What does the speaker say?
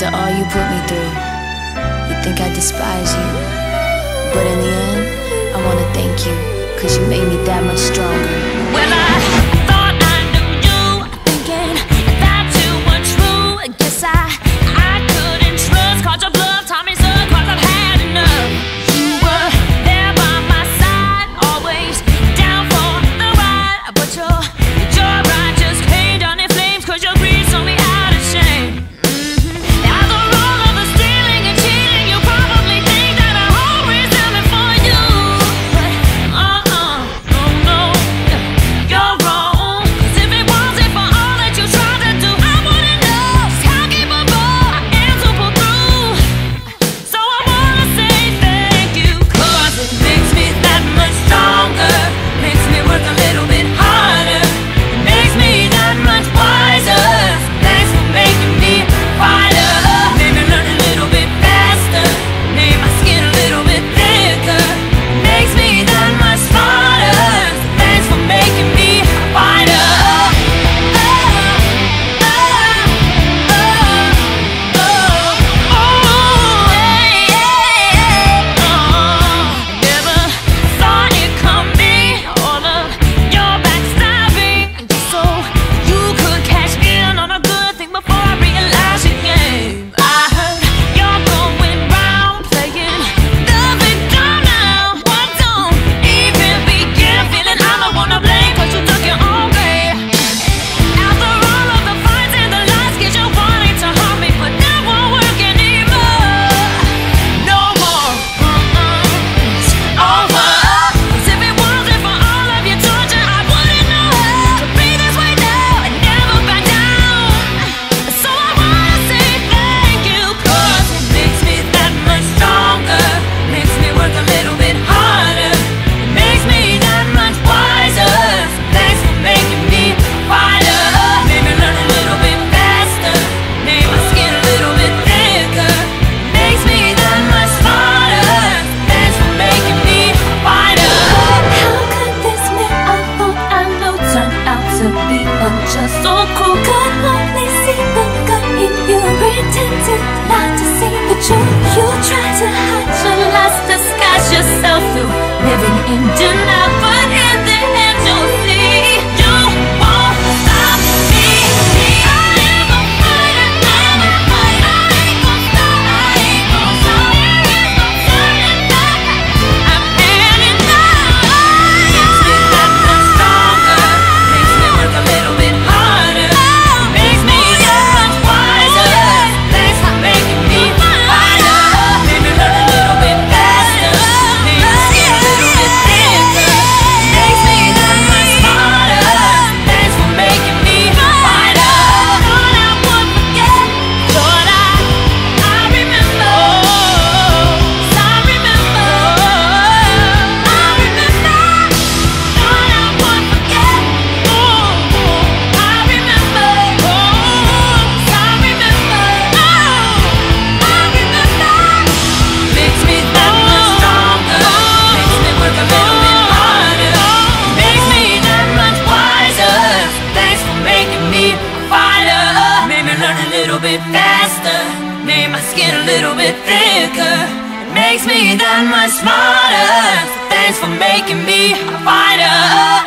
After all you put me through, you think I despise you, but in the end, I wanna thank you, 'cause you made me that much stronger. Well, I makes me that much smarter. Thanks for making me a fighter.